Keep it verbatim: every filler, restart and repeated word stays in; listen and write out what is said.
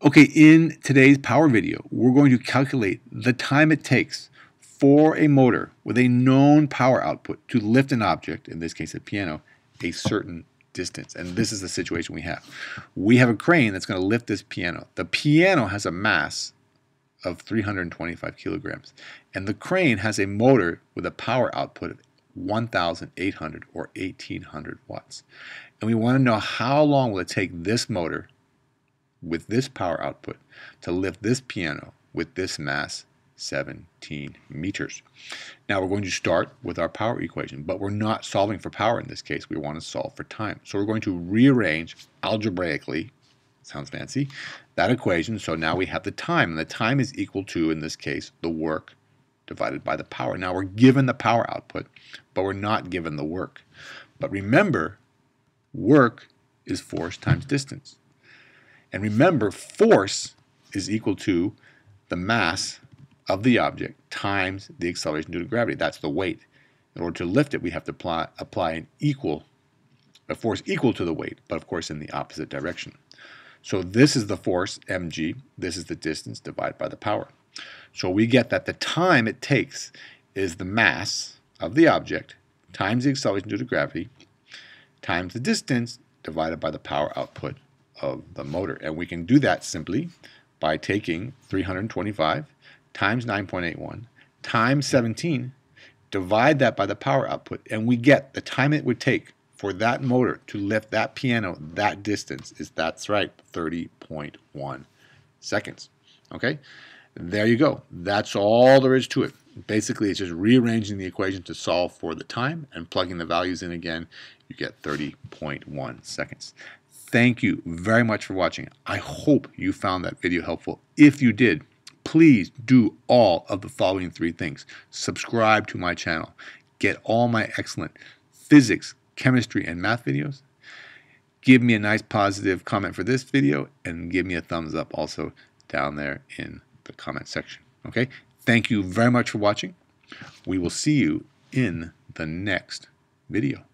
Okay, in today's power video, we're going to calculate the time it takes for a motor with a known power output to lift an object, in this case a piano, a certain distance. And this is the situation we have. We have a crane that's going to lift this piano. The piano has a mass of three hundred twenty-five kilograms, and the crane has a motor with a power output of one thousand eight hundred or eighteen hundred watts. And we want to know how long will it take this motor with this power output to lift this piano with this mass, seventeen meters. Now we're going to start with our power equation, but we're not solving for power in this case. We want to solve for time. So we're going to rearrange algebraically, sounds fancy, that equation. So now we have the time, and the time is equal to, in this case, the work divided by the power. Now we're given the power output, but we're not given the work. But remember, work is force times distance. And remember, force is equal to the mass of the object times the acceleration due to gravity. That's the weight. In order to lift it, we have to apply, apply an equal, a force equal to the weight, but of course in the opposite direction. So this is the force, mg. This is the distance divided by the power. So we get that the time it takes is the mass of the object times the acceleration due to gravity times the distance divided by the power output of the motor. And we can do that simply by taking three hundred twenty-five times nine point eight one times seventeen, divide that by the power output, and we get the time it would take for that motor to lift that piano that distance is, that's right, thirty point one seconds. Okay, there you go. That's all there is to it. Basically, it's just rearranging the equation to solve for the time and plugging the values in again. You get thirty point one seconds. Thank you very much for watching. I hope you found that video helpful. If you did, please do all of the following three things. Subscribe to my channel. Get all my excellent physics, chemistry, and math videos. Give me a nice positive comment for this video, and give me a thumbs up also down there in the comment section. Okay? Thank you very much for watching. We will see you in the next video.